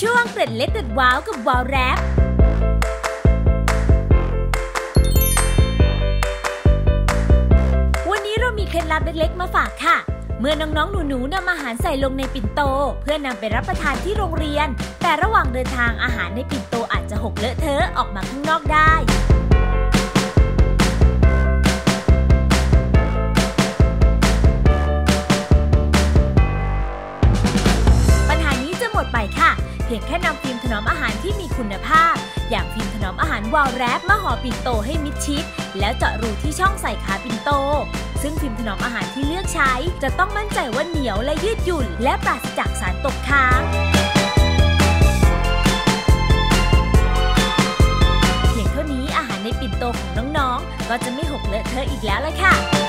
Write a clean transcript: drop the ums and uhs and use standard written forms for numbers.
ช่วงเกร็ดเล็กเกร็ดว้าวกับว้าวแรปวันนี้เรามีเคล็ดลับเล็กๆมาฝากค่ะเมื่อน้องๆหนูๆนำอาหารใส่ลงในปิ่นโตเพื่อนำไปรับประทานที่โรงเรียนแต่ระหว่างเดินทางอาหารในปิ่นโตอาจจะหกเลอะเทอะออกมาข้างนอกได้ไปค่ะเพียงแค่นำฟิล์มถนอมอาหารที่มีคุณภาพอย่างฟิล์มถนอมอาหารวาล์วแรปมาห่อปิ่นโตให้มิดชิดแล้วเจาะรูที่ช่องใส่ขาปิ่นโตซึ่งฟิล์มถนอมอาหารที่เลือกใช้จะต้องมั่นใจว่าเหนียวและยืดหยุ่นและปราศจากสารตกค้างเพียงเท่านี้อาหารในปิ่นโตของน้องๆก็จะไม่หกเลอะเทอะอีกแล้วล่ะค่ะ